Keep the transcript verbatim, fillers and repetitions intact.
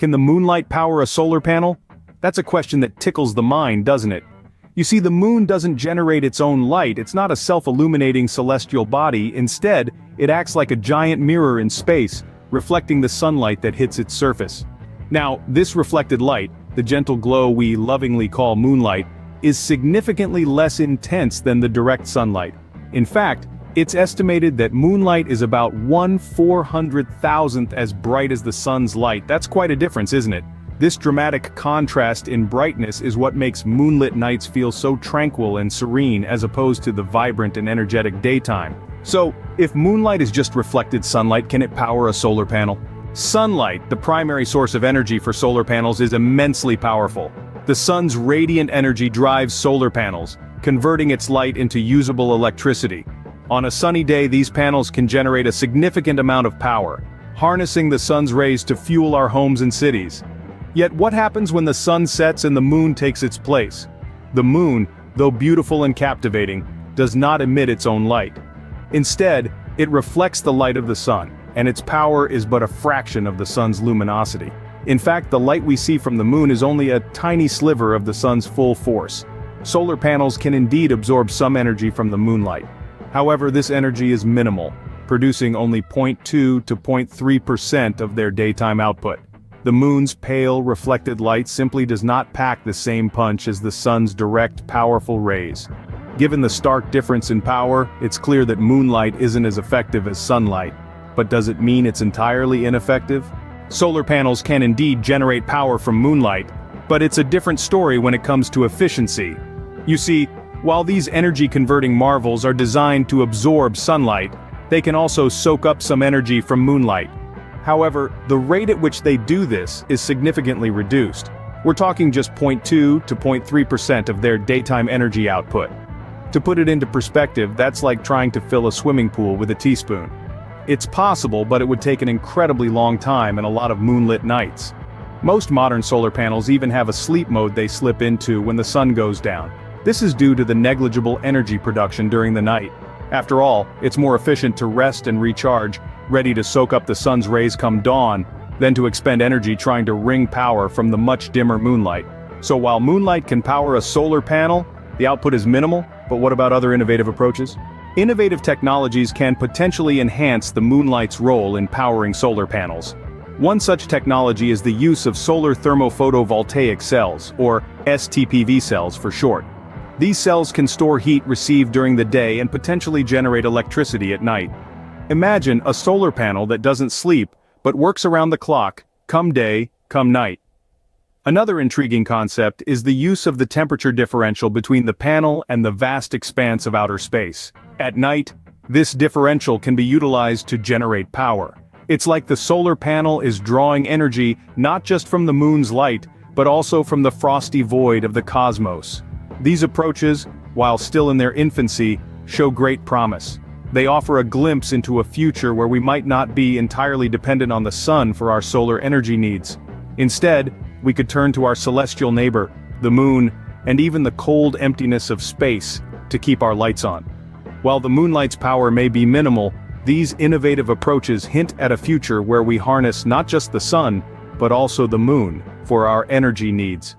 Can the moonlight power a solar panel? That's a question that tickles the mind, doesn't it? You see, the moon doesn't generate its own light, it's not a self-illuminating celestial body, instead, it acts like a giant mirror in space, reflecting the sunlight that hits its surface. Now, this reflected light, the gentle glow we lovingly call moonlight, is significantly less intense than the direct sunlight. In fact, it's estimated that moonlight is about one four hundred thousandth as bright as the sun's light. That's quite a difference, isn't it? This dramatic contrast in brightness is what makes moonlit nights feel so tranquil and serene as opposed to the vibrant and energetic daytime. So, if moonlight is just reflected sunlight, can it power a solar panel? Sunlight, the primary source of energy for solar panels, is immensely powerful. The sun's radiant energy drives solar panels, converting its light into usable electricity. On a sunny day, these panels can generate a significant amount of power, harnessing the sun's rays to fuel our homes and cities. Yet what happens when the sun sets and the moon takes its place? The moon, though beautiful and captivating, does not emit its own light. Instead, it reflects the light of the sun, and its power is but a fraction of the sun's luminosity. In fact, the light we see from the moon is only a tiny sliver of the sun's full force. Solar panels can indeed absorb some energy from the moonlight. However, this energy is minimal, producing only zero point two to zero point three percent of their daytime output. The moon's pale, reflected light simply does not pack the same punch as the sun's direct, powerful rays. Given the stark difference in power, it's clear that moonlight isn't as effective as sunlight. But does it mean it's entirely ineffective? Solar panels can indeed generate power from moonlight, but it's a different story when it comes to efficiency. You see, while these energy-converting marvels are designed to absorb sunlight, they can also soak up some energy from moonlight. However, the rate at which they do this is significantly reduced. We're talking just zero point two to zero point three percent of their daytime energy output. To put it into perspective, that's like trying to fill a swimming pool with a teaspoon. It's possible, but it would take an incredibly long time and a lot of moonlit nights. Most modern solar panels even have a sleep mode they slip into when the sun goes down. This is due to the negligible energy production during the night. After all, it's more efficient to rest and recharge, ready to soak up the sun's rays come dawn, than to expend energy trying to wring power from the much dimmer moonlight. So while moonlight can power a solar panel, the output is minimal, but what about other innovative approaches? Innovative technologies can potentially enhance the moonlight's role in powering solar panels. One such technology is the use of solar thermophotovoltaic cells, or S T P V cells for short. These cells can store heat received during the day and potentially generate electricity at night. Imagine a solar panel that doesn't sleep, but works around the clock, come day, come night. Another intriguing concept is the use of the temperature differential between the panel and the vast expanse of outer space. At night, this differential can be utilized to generate power. It's like the solar panel is drawing energy not just from the moon's light, but also from the frosty void of the cosmos. These approaches, while still in their infancy, show great promise. They offer a glimpse into a future where we might not be entirely dependent on the sun for our solar energy needs. Instead, we could turn to our celestial neighbor, the moon, and even the cold emptiness of space, to keep our lights on. While the moonlight's power may be minimal, these innovative approaches hint at a future where we harness not just the sun, but also the moon, for our energy needs.